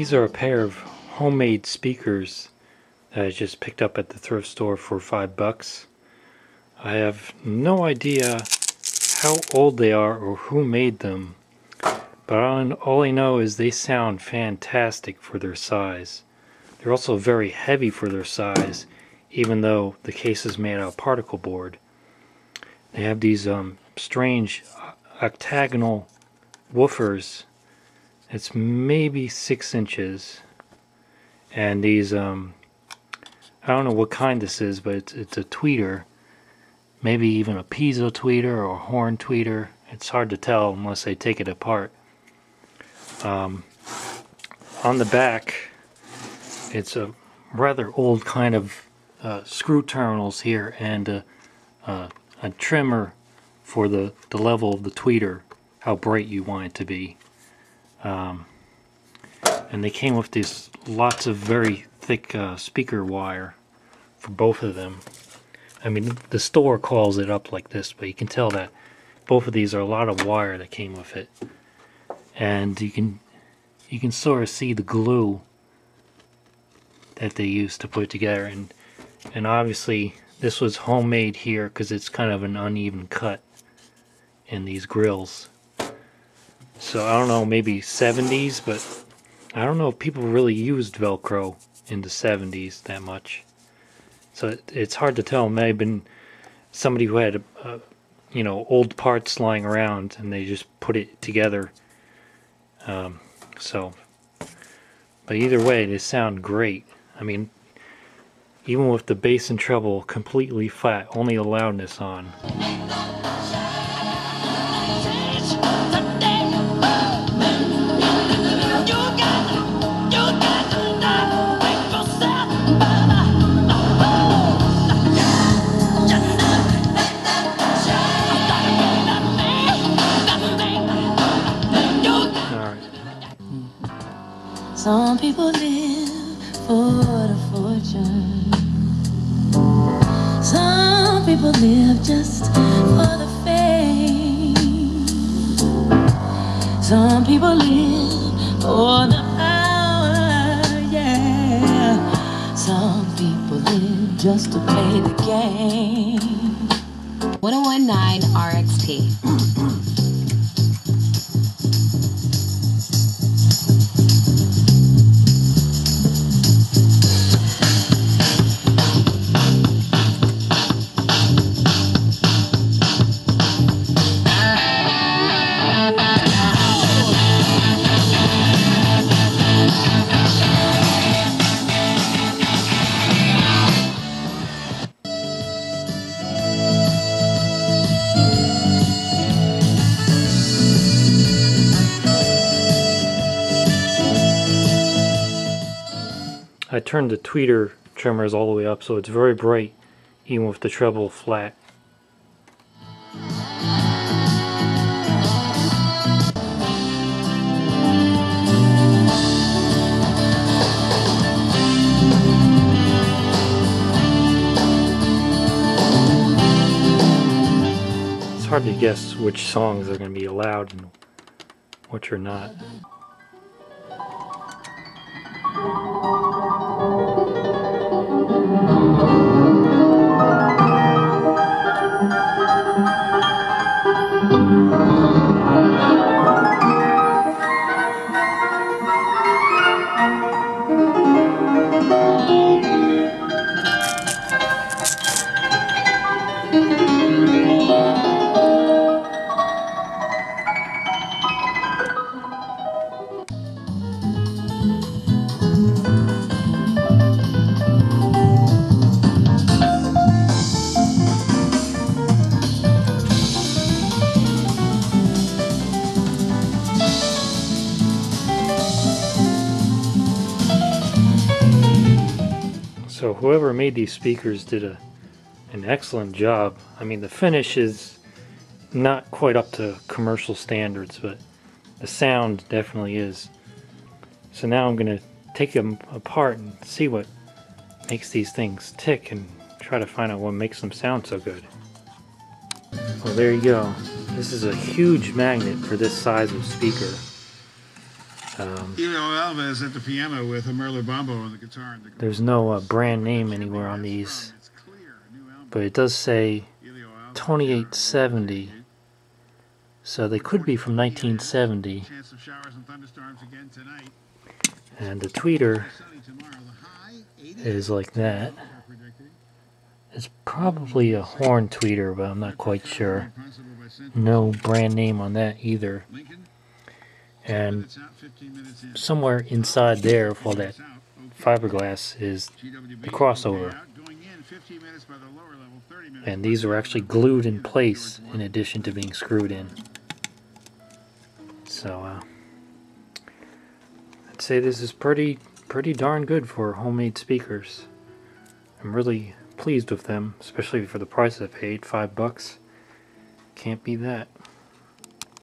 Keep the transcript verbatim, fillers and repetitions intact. These are a pair of homemade speakers that I just picked up at the thrift store for five bucks. I have no idea how old they are or who made them, but all I know is they sound fantastic for their size. They're also very heavy for their size, even though the case is made out of particle board. They have these um, strange octagonal woofers. It's maybe six inches, and these um, I don't know what kind this is, but it's, it's a tweeter, maybe even a piezo tweeter or a horn tweeter. It's hard to tell unless they take it apart. Um, on the back, it's a rather old kind of uh, screw terminals here, and a, a, a trimmer for the, the level of the tweeter, how bright you want it to be. Um, and they came with these lots of very thick uh, speaker wire for both of them. I mean, the store calls it up like this, but you can tell that both of these are a lot of wire that came with it. And you can you can sort of see the glue that they used to put it together, and and obviously this was homemade here because it's kind of an uneven cut in these grills. So I don't know, maybe seventies, but I don't know if people really used Velcro in the seventies that much. So it, it's hard to tell. It may have been somebody who had, uh, you know, old parts lying around, and they just put it together. Um, so, but either way, they sound great. I mean, even with the bass and treble completely flat, only the loudness on. Some people live for the fortune. Some people live just for the fame. Some people live for the power, yeah. Some people live just to play the game. one oh one point nine R X P. I turned the tweeter trimmers all the way up so it's very bright, even with the treble flat. It's hard to guess which songs are going to be allowed and which are not. So whoever made these speakers did a, an excellent job. I mean, the finish is not quite up to commercial standards, but the sound definitely is. So now I'm going to take them apart and see what makes these things tick and try to find out what makes them sound so good. Well, there you go. This is a huge magnet for this size of speaker. Um, Hiro Alves at the piano with Merle Bambo on the guitar. And the there's no uh, brand name anywhere on these, but it does say twenty-eight seventy, so they could be from nineteen seventy. And the tweeter is like that. It's probably a horn tweeter, but I'm not quite sure. No brand name on that either. And somewhere inside there for that fiberglass is the crossover. And these are actually glued in place in addition to being screwed in. So uh, I'd say this is pretty pretty darn good for homemade speakers. I'm really pleased with them, especially for the price I paid, five bucks. Can't be that.